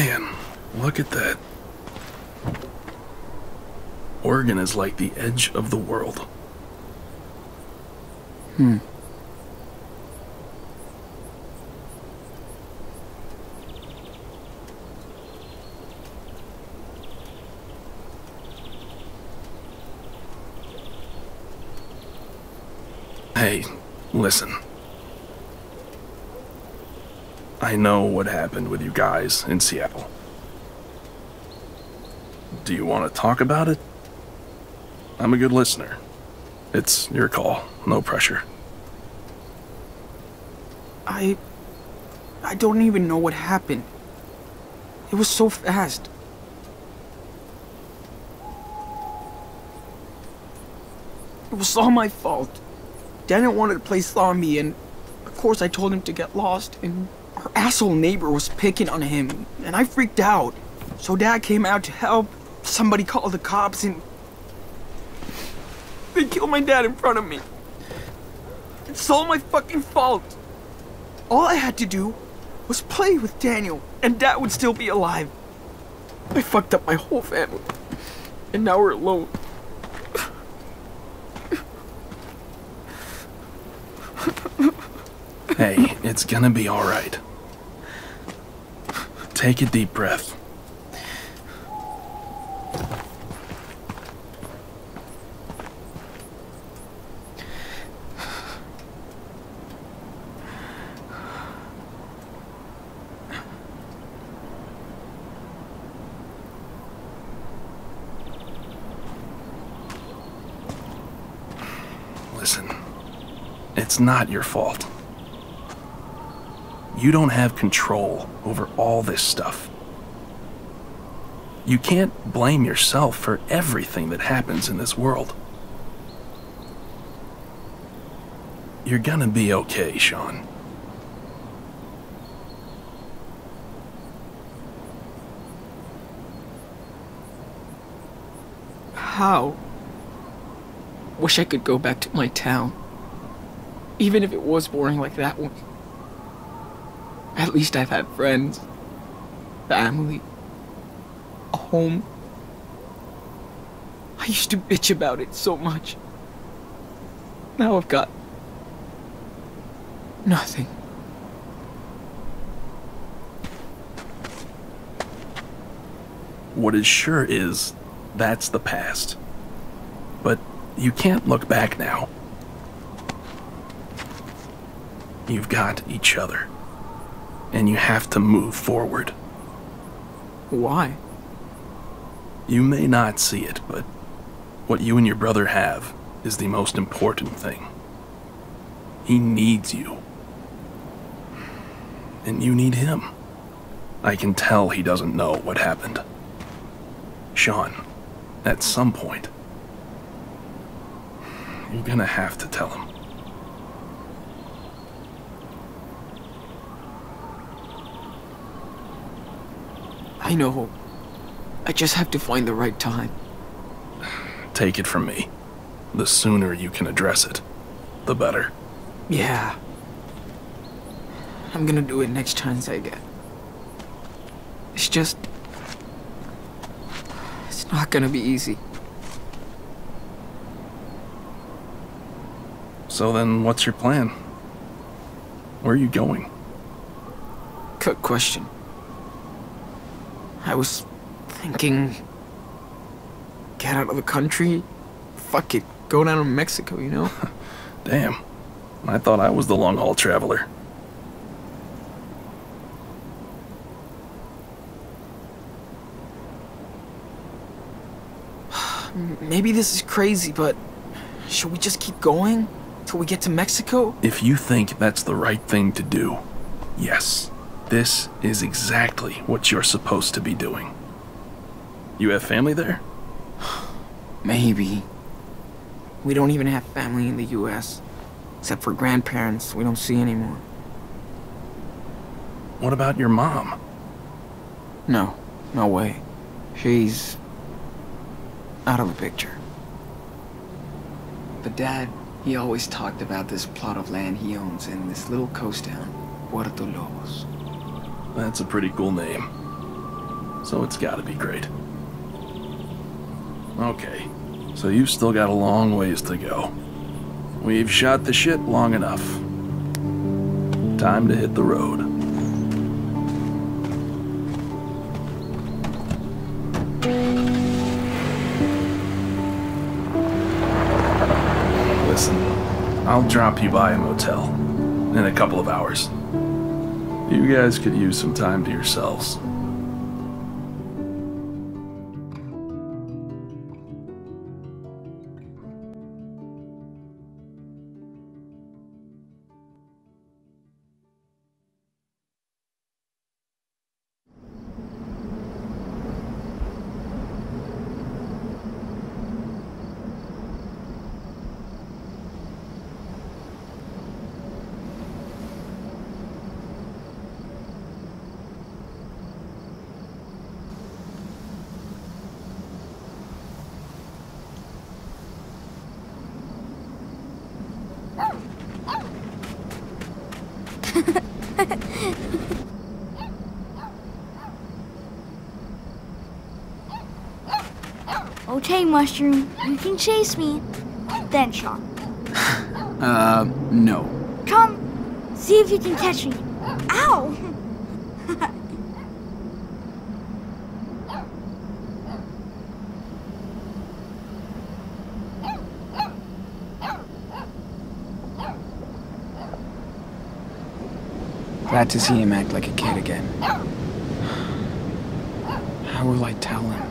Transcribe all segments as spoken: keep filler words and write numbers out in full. Man, look at that. Oregon is like the edge of the world. Hmm. Hey, listen. I know what happened with you guys in Seattle. Do you want to talk about it? I'm a good listener. It's your call. No pressure. I... I don't even know what happened. It was so fast. It was all my fault. Daniel wanted to play zombie, and of course I told him to get lost, and our asshole neighbor was picking on him, and I freaked out. So Dad came out to help. Somebody called the cops, and they killed my dad in front of me. It's all my fucking fault. All I had to do was play with Daniel, and Dad would still be alive. I fucked up my whole family, and now we're alone. Hey, it's gonna be all right. Take a deep breath. Listen, it's not your fault. You don't have control over all this stuff. You can't blame yourself for everything that happens in this world. You're gonna be okay, Sean. How? Wish I could go back to my town, even if it was boring like that one. At least I've had friends, family, a home. I used to bitch about it so much. Now I've got nothing. What is sure is that's the past. But you can't look back now. You've got each other. And you have to move forward. Why? You may not see it, but what you and your brother have is the most important thing. He needs you. And you need him. I can tell he doesn't know what happened. Sean, at some point, you're gonna have to tell him. I know. I just have to find the right time. Take it from me. The sooner you can address it, the better. Yeah. I'm gonna do it next chance I get. It's just... it's not gonna be easy. So then, what's your plan? Where are you going? Good question. I was thinking, get out of the country, fuck it, go down to Mexico, you know? Damn, I thought I was the long-haul traveler. Maybe this is crazy, but should we just keep going till we get to Mexico? If you think that's the right thing to do, yes. This is exactly what you're supposed to be doing. You have family there? Maybe. We don't even have family in the U S Except for grandparents we don't see anymore. What about your mom? No, no way. She's out of the picture. But Dad, he always talked about this plot of land he owns in this little coast town, Puerto Lobos. That's a pretty cool name. so it's gotta be great. Okay, so you've still got a long ways to go. We've shot the shit long enough. Time to hit the road. Listen, I'll drop you by a motel in a couple of hours. You guys could use some time to yourselves. Okay, Mushroom, you can chase me. Then, Sean. Uh, no. Come, see if you can catch me. Ow! Glad to see him act like a kid again. How will I tell him?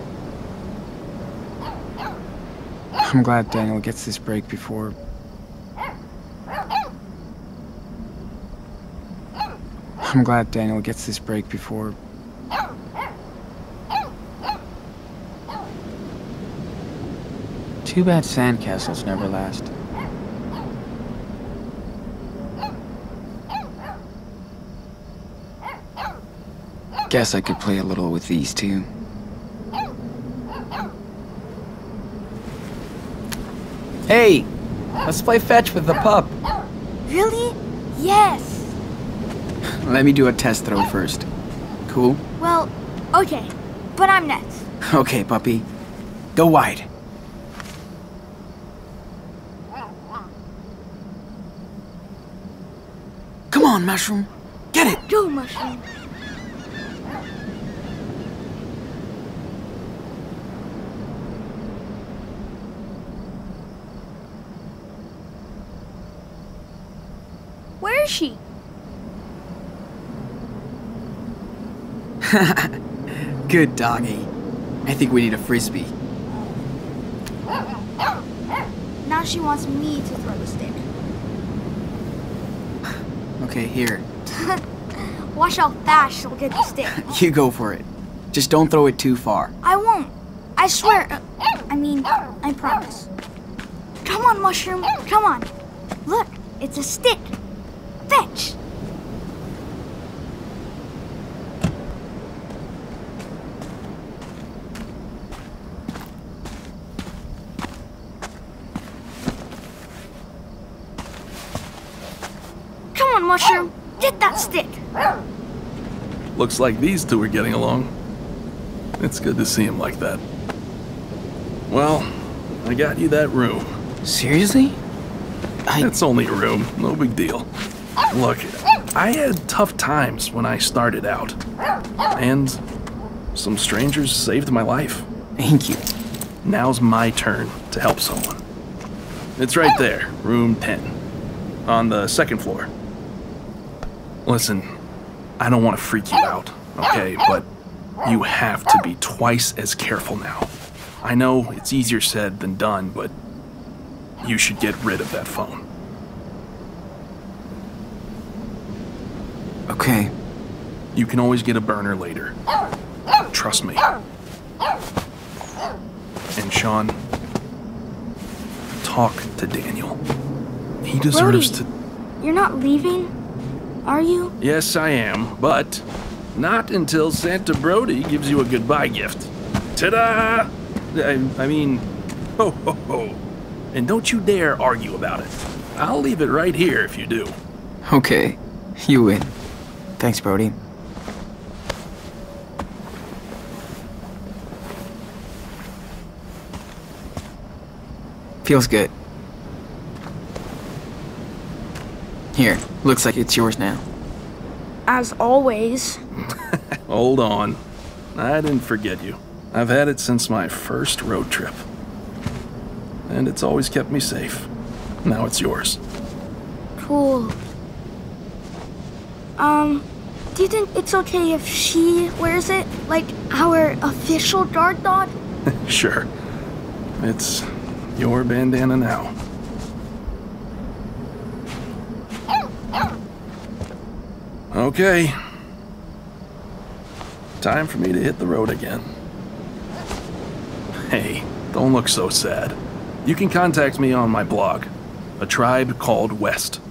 I'm glad Daniel gets this break before... I'm glad Daniel gets this break before... Too bad sandcastles never last. Guess I could play a little with these two. Hey, let's play fetch with the pup. Really? Yes. Let me do a test throw first. Cool? Well, okay, but I'm next. Okay, puppy. Go wide. Come on, Mushroom. Get it. Go, Mushroom. She? Good doggy. I think we need a frisbee. Now she wants me to throw the stick. Okay, here. Watch how fast she'll get the stick. You go for it. Just don't throw it too far. I won't. I swear. I mean, I promise. Come on, Mushroom. Come on. Look, it's a stick. Fetch! Come on, Mushroom! Get that stick! Looks like these two are getting along. It's good to see him like that. Well, I got you that room. Seriously? I... It's only a room, no big deal. Look, I had tough times when I started out, and some strangers saved my life. Thank you. Now's my turn to help someone. It's right there, room ten, on the second floor. Listen, I don't want to freak you out, okay, but you have to be twice as careful now. I know it's easier said than done, but you should get rid of that phone. Okay. You can always get a burner later. Trust me. And Sean, talk to Daniel. He deserves Brody, to... You're not leaving, are you? Yes, I am, but not until Santa Brody gives you a goodbye gift. Ta-da! I, I mean, ho, ho, ho. And don't you dare argue about it. I'll leave it right here if you do. Okay, you win. Thanks, Brody. Feels good. Here, looks like it's yours now. As always. Hold on. I didn't forget you. I've had it since my first road trip. And it's always kept me safe. Now it's yours. Cool. Um, do you think it's okay if she wears it? Like our official guard dog? Sure. It's your bandana now. Okay. Time for me to hit the road again. Hey, don't look so sad. You can contact me on my blog, A Tribe Called West.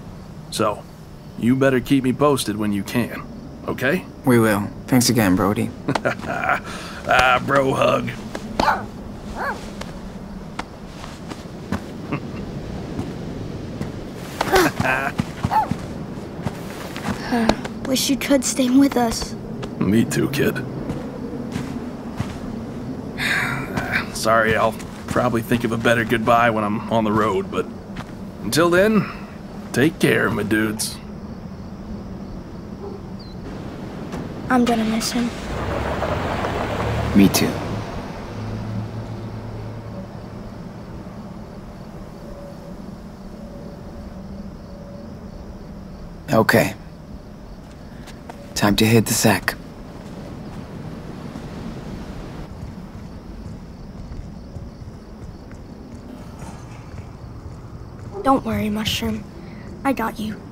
So, you better keep me posted when you can, okay? We will. Thanks again, Brody. Ah, bro hug. uh, wish you could stay with us. Me too, kid. Sorry, I'll probably think of a better goodbye when I'm on the road, but until then, take care, my dudes. I'm gonna miss him. Me too. Okay. Time to hit the sack. Don't worry, Mushroom. I got you.